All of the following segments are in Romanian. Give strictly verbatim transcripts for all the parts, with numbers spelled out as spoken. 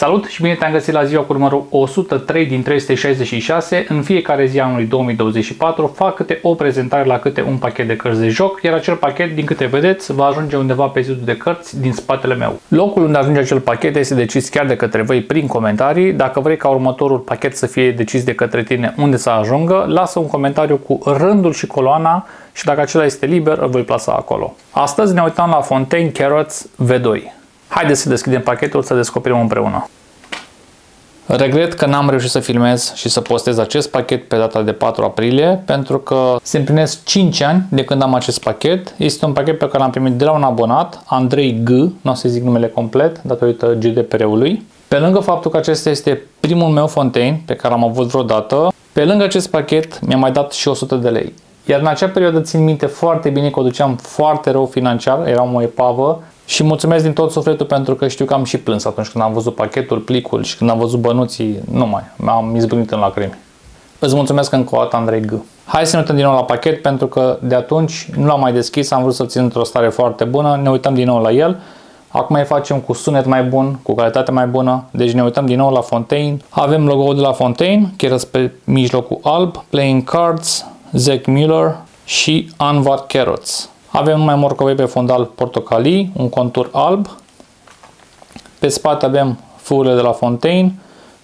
Salut și bine te-am găsit la ziua cu numărul o sută trei din trei sute șaizeci și șase. În fiecare zi anului două mii douăzeci și patru fac câte o prezentare la câte un pachet de cărți de joc, iar acel pachet, din câte vedeți, va ajunge undeva pe zidul de cărți din spatele meu. Locul unde ajunge acel pachet este decis chiar de către voi prin comentarii. Dacă vrei ca următorul pachet să fie decis de către tine unde să ajungă, lasă un comentariu cu rândul și coloana și dacă acela este liber, îl voi plasa acolo. Astăzi ne uităm la Fontaine Carrots V doi. Haideți să deschidem pachetul, să descoperim împreună. Regret că n-am reușit să filmez și să postez acest pachet pe data de patru aprilie, pentru că se împlinesc cinci ani de când am acest pachet. Este un pachet pe care l-am primit de la un abonat, Andrei G, nu o să zic numele complet, datorită G D P R-ului. Pe lângă faptul că acesta este primul meu Fontaine pe care l-am avut vreodată, pe lângă acest pachet mi-a mai dat și o sută de lei. Iar în acea perioadă țin minte foarte bine că o duceam foarte rău financiar, eram o epavă. Și mulțumesc din tot sufletul pentru că știu că am și plâns atunci când am văzut pachetul, plicul și când am văzut bănuții, nu mai, m-am izbunit în lacrimi. Îți mulțumesc încă o dată, Andrei G. Hai să ne uităm din nou la pachet pentru că de atunci nu l-am mai deschis, am vrut să-l țin într-o stare foarte bună, ne uităm din nou la el. Acum îi facem cu sunet mai bun, cu calitate mai bună, deci ne uităm din nou la Fontaine. Avem logo-ul de la Fontaine, Carrots pe mijlocul alb, Playing Cards, Zack Miller și Anwar Carrots. Avem mai morcovei pe fundal portocalii, un contur alb, pe spate avem fugurile de la Fontaine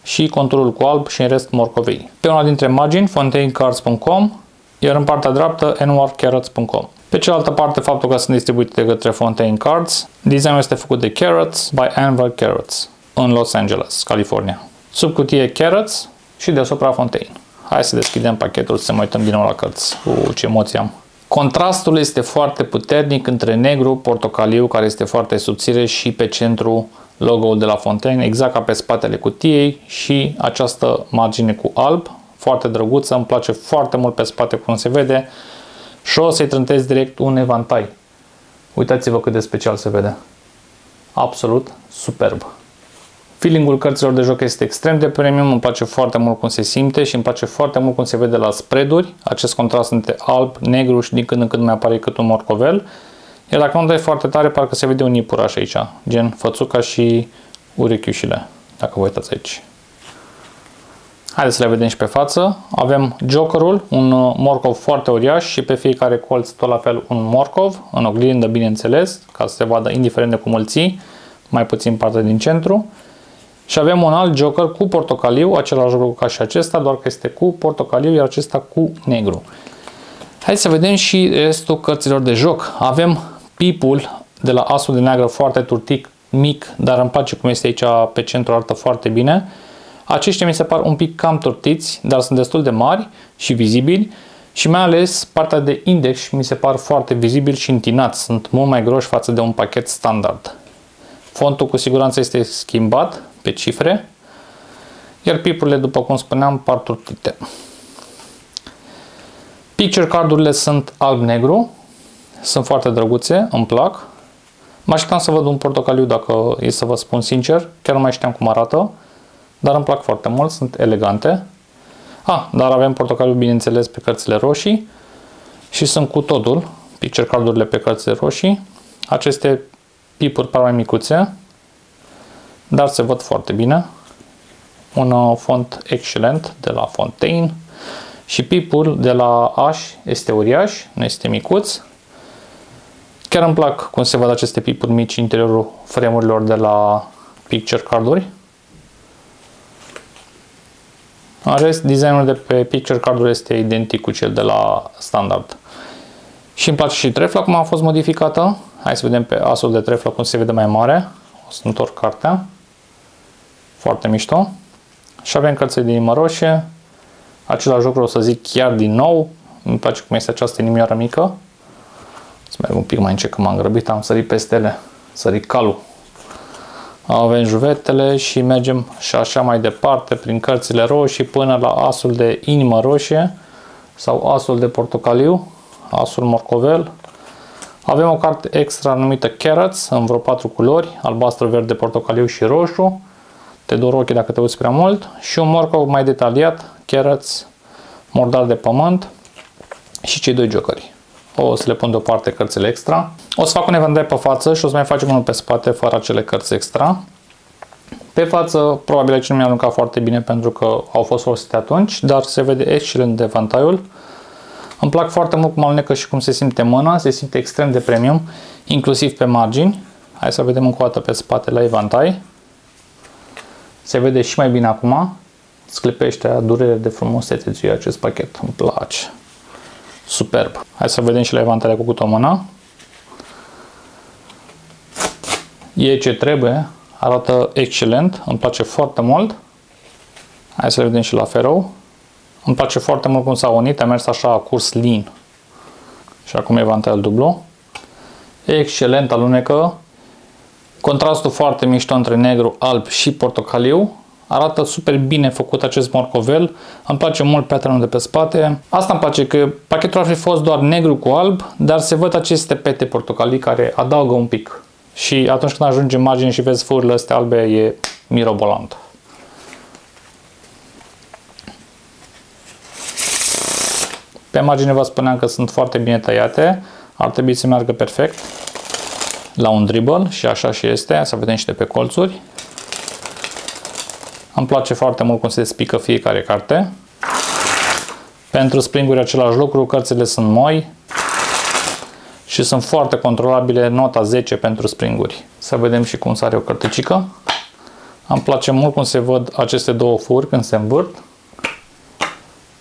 și conturul cu alb și în rest morcovei. Pe una dintre margini, fontaine cards punct com, iar în partea dreaptă, anwar carrots punct com. Pe cealaltă parte, faptul că sunt distribuite de către Fontaine Cards, designul este făcut de Carrots by Anwar Carrots, în Los Angeles, California. Sub cutie Carrots și deasupra Fontaine. Hai să deschidem pachetul să ne uităm din nou la cărți. Uuu, ce emoții am! Contrastul este foarte puternic între negru, portocaliu, care este foarte subțire, și pe centru logo-ul de la Fontaine, exact ca pe spatele cutiei, și această margine cu alb, foarte drăguță, îmi place foarte mult pe spate cum se vede și o să-i trântez direct un evantai. Uitați-vă cât de special se vede. Absolut superb. Feeling-ul cărților de joc este extrem de premium, îmi place foarte mult cum se simte și îmi place foarte mult cum se vede la spread-uri, acest contrast între alb, negru și din când în când mai apare cât un morcovel. Iar dacă nu dai foarte tare, parcă se vede un iepuraș aici, gen fățuca și urechiușile, dacă vă uitați aici. Haideți să le vedem și pe față. Avem jokerul, un morcov foarte uriaș și pe fiecare colț tot la fel un morcov, în oglindă bineînțeles, ca să se vadă indiferent de cum îl ții, mai puțin partea din centru. Și avem un alt joker cu portocaliu, același lucru ca și acesta, doar că este cu portocaliu, iar acesta cu negru. Hai să vedem și restul cărților de joc. Avem pipul de la Asul de Neagră, foarte turtic, mic, dar îmi place cum este aici pe centru, arată foarte bine. Aceștia mi se par un pic cam turtiți, dar sunt destul de mari și vizibili. Și mai ales partea de index mi se par foarte vizibili și întinați, sunt mult mai groși față de un pachet standard. Fontul cu siguranță este schimbat pe cifre, iar pipurile, după cum spuneam, par turtite. Picture cardurile sunt alb-negru, sunt foarte drăguțe, îmi plac. Mă așteptam să văd un portocaliu, dacă e să vă spun sincer, chiar nu mai știam cum arată, dar îmi plac foarte mult, sunt elegante. Ah, dar avem portocaliu, bineînțeles, pe cărțile roșii și sunt cu totul picture cardurile pe cărțile roșii. Aceste pipuri par mai micuțe, dar se văd foarte bine. Un font excelent de la Fontaine și pipul de la Aș este uriaș, nu este micuț. Chiar îmi plac cum se văd aceste pipuri mici în interiorul frame-urilor de la picture carduri. În rest, designul de pe picture carduri este identic cu cel de la standard. Și îmi place și trefla cum a fost modificată. Hai să vedem pe asul de trefla cum se vede mai mare. O să întorc cartea. Foarte mișto. Și avem cărțile din inima roșie. Același lucru o să zic chiar din nou. Îmi place cum este această inimioară mică. Să merg un pic mai încet, că m-am grăbit. Am sărit peste ele. Sărit calul. Avem juvetele și mergem și așa mai departe prin cărțile roșii până la asul de inimă roșie sau asul de portocaliu, asul morcovel. Avem o carte extra numită Carrots, în vreo patru culori, albastru, verde, portocaliu și roșu. Te dor ochii dacă te uiți prea mult. Și un morcov mai detaliat, Carrots, murdar de pământ și cei doi jokeri. O să le pun deoparte cărțile extra. O să fac un evantai pe față și o să mai facem unul pe spate fără acele cărți extra. Pe față, probabil aici nu mi-a aruncat foarte bine pentru că au fost folosite atunci, dar se vede excelent devantaiul. Îmi plac foarte mult cum alunecă și cum se simte mâna, se simte extrem de premium, inclusiv pe margini. Hai să vedem încă o dată pe spate la evantai. Se vede și mai bine acum. Sclipește a durere de frumusețe ție acest pachet. Îmi place. Superb. Hai să vedem și la evantaiul cu cât o mână. E ce trebuie. Arată excelent. Îmi place foarte mult. Hai să vedem și la ferou. Îmi place foarte mult cum s-a unit. A mers așa, a curs lin. Și acum evantaiul dublu. Excelent alunecă. Contrastul foarte mișto între negru, alb și portocaliu. Arată super bine făcut acest morcovel. Îmi place mult pattern-ul de pe spate. Asta îmi place, că pachetul ar fi fost doar negru cu alb, dar se văd aceste pete portocalii care adaugă un pic. Și atunci când ajungi în margine și vezi furile astea albe, e mirobolant. Pe margine vă spuneam că sunt foarte bine tăiate. Ar trebui să meargă perfect la un dribble și așa și este. Să vedem și de pe colțuri. Îmi place foarte mult cum se despică fiecare carte. Pentru springuri același lucru, cărțile sunt moi și sunt foarte controlabile, nota zece pentru springuri. Să vedem și cum sare o cărticică. Îmi place mult cum se văd aceste două furi când se învârt.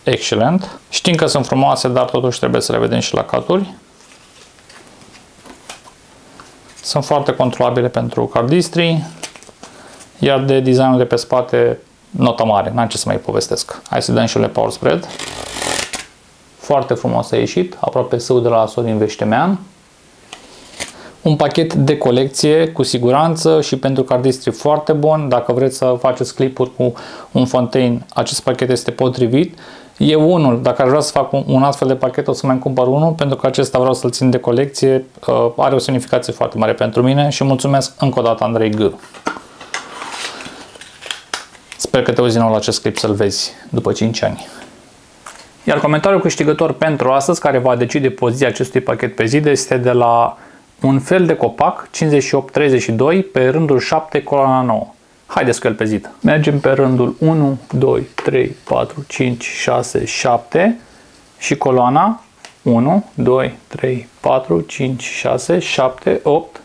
Excelent. Știm că sunt frumoase, dar totuși trebuie să le vedem și la caturi. Sunt foarte controlabile pentru cardistrii. Iar de designul de pe spate, nota mare, n-am ce să mai povestesc. Hai să dăm și le power spread. Foarte frumos a ieșit, aproape său de la Sorin Veștemean. Un pachet de colecție, cu siguranță, și pentru cardistri foarte bun. Dacă vreți să faceți clipuri cu un Fontaine, acest pachet este potrivit. E unul, dacă aș vrea să fac un, un astfel de pachet, o să mai cumpăr unul, pentru că acesta vreau să-l țin de colecție. Uh, are o semnificație foarte mare pentru mine și mulțumesc încă o dată Andrei G. Sper că te uiți din nou la acest clip să-l vezi după cinci ani. Iar comentariul câștigător pentru astăzi, care va decide poziția acestui pachet pe zid, este de la un fel de copac cincizeci și opt treizeci și doi pe rândul șapte, coloana nouă. Haideți cu el pe zid. Mergem pe rândul unu, doi, trei, patru, cinci, șase, șapte și coloana unu, doi, trei, patru, cinci, șase, șapte, opt,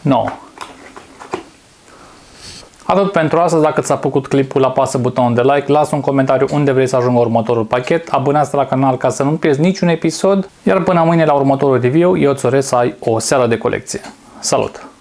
nouă. Atât pentru astăzi. Dacă ți-a plăcut clipul, apasă butonul de like, lasă un comentariu unde vrei să ajungă următorul pachet, abonează-te la canal ca să nu pierzi niciun episod, iar până mâine la următorul review, eu îți urez să ai o seară de colecție. Salut!